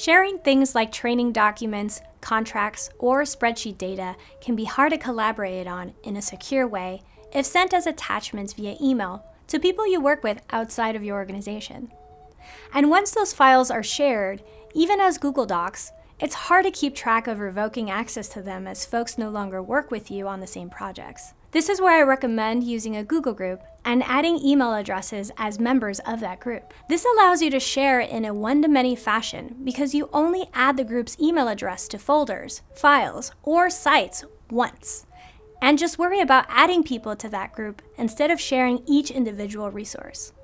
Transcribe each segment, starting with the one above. Sharing things like training documents, contracts, or spreadsheet data can be hard to collaborate on in a secure way if sent as attachments via email to people you work with outside of your organization. And once those files are shared, even as Google Docs, it's hard to keep track of revoking access to them as folks no longer work with you on the same projects. This is where I recommend using a Google group and adding email addresses as members of that group. This allows you to share in a one-to-many fashion because you only add the group's email address to folders, files, or sites once, and just worry about adding people to that group instead of sharing each individual resource.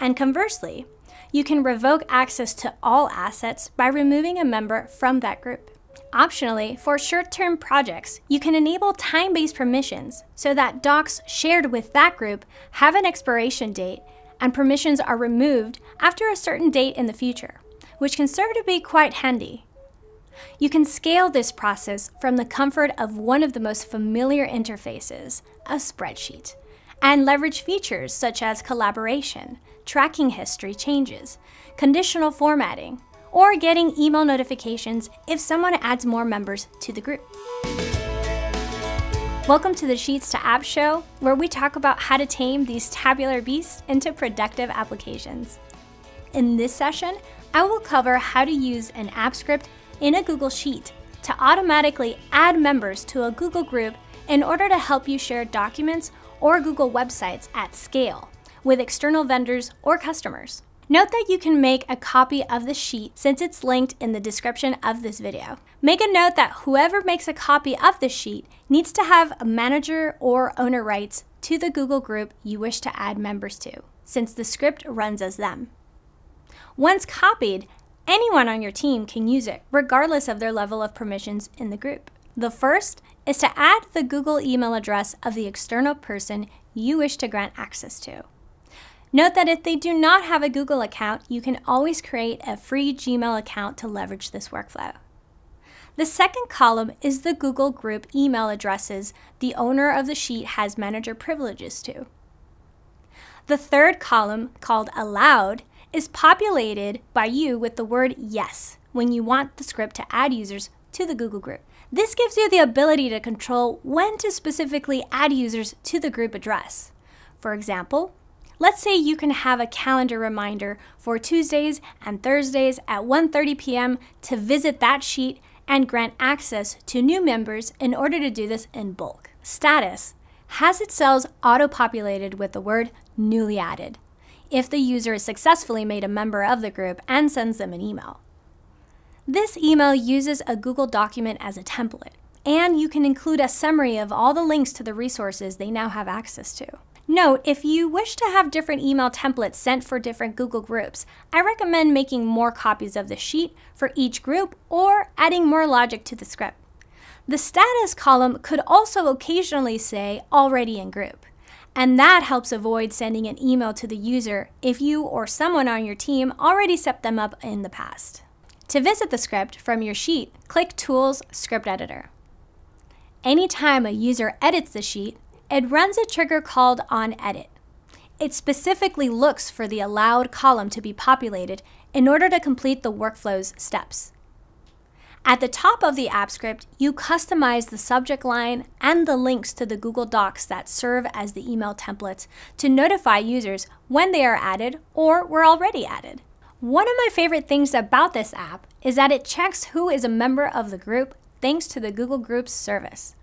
And conversely, you can revoke access to all assets by removing a member from that group. Optionally, for short-term projects, you can enable time-based permissions so that docs shared with that group have an expiration date and permissions are removed after a certain date in the future, which can serve to be quite handy. You can scale this process from the comfort of one of the most familiar interfaces, a spreadsheet, and leverage features such as collaboration, tracking history changes, conditional formatting, or getting email notifications if someone adds more members to the group. Welcome to the Sheets to Apps show, where we talk about how to tame these tabular beasts into productive applications. In this session, I will cover how to use an app script in a Google Sheet to automatically add members to a Google group in order to help you share documents or Google websites at scale with external vendors or customers. Note that you can make a copy of the sheet since it's linked in the description of this video. Make a note that whoever makes a copy of the sheet needs to have a manager or owner rights to the Google group you wish to add members to, since the script runs as them. Once copied, anyone on your team can use it, regardless of their level of permissions in the group. The first is to add the Google email address of the external person you wish to grant access to. Note that if they do not have a Google account, you can always create a free Gmail account to leverage this workflow. The second column is the Google group email addresses the owner of the sheet has manager privileges to. The third column, called Allowed, is populated by you with the word yes when you want the script to add users to the Google group. This gives you the ability to control when to specifically add users to the group address. For example, let's say you can have a calendar reminder for Tuesdays and Thursdays at 1:30 p.m. to visit that sheet and grant access to new members in order to do this in bulk. Status has its cells auto-populated with the word newly added if the user is successfully made a member of the group and sends them an email. This email uses a Google document as a template, and you can include a summary of all the links to the resources they now have access to. Note, if you wish to have different email templates sent for different Google groups, I recommend making more copies of the sheet for each group or adding more logic to the script. The status column could also occasionally say already in group, and that helps avoid sending an email to the user if you or someone on your team already set them up in the past. To visit the script from your sheet, click Tools, Script Editor. Anytime a user edits the sheet, it runs a trigger called onEdit. It specifically looks for the allowed column to be populated in order to complete the workflow's steps. At the top of the app script, you customize the subject line and the links to the Google Docs that serve as the email templates to notify users when they are added or were already added. One of my favorite things about this app is that it checks who is a member of the group thanks to the Google Groups service.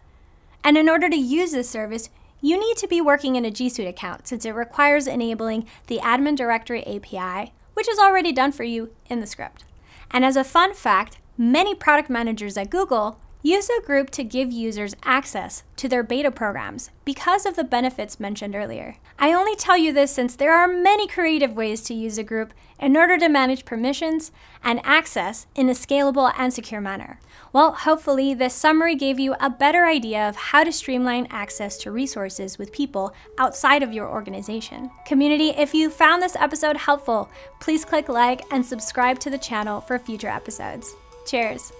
And in order to use this service, you need to be working in a G Suite account since it requires enabling the Admin Directory API, which is already done for you in the script. And as a fun fact, many product managers at Google use a group to give users access to their beta programs because of the benefits mentioned earlier. I only tell you this since there are many creative ways to use a group in order to manage permissions and access in a scalable and secure manner. Well, hopefully this summary gave you a better idea of how to streamline access to resources with people outside of your organization. Community, if you found this episode helpful, please click like and subscribe to the channel for future episodes. Cheers.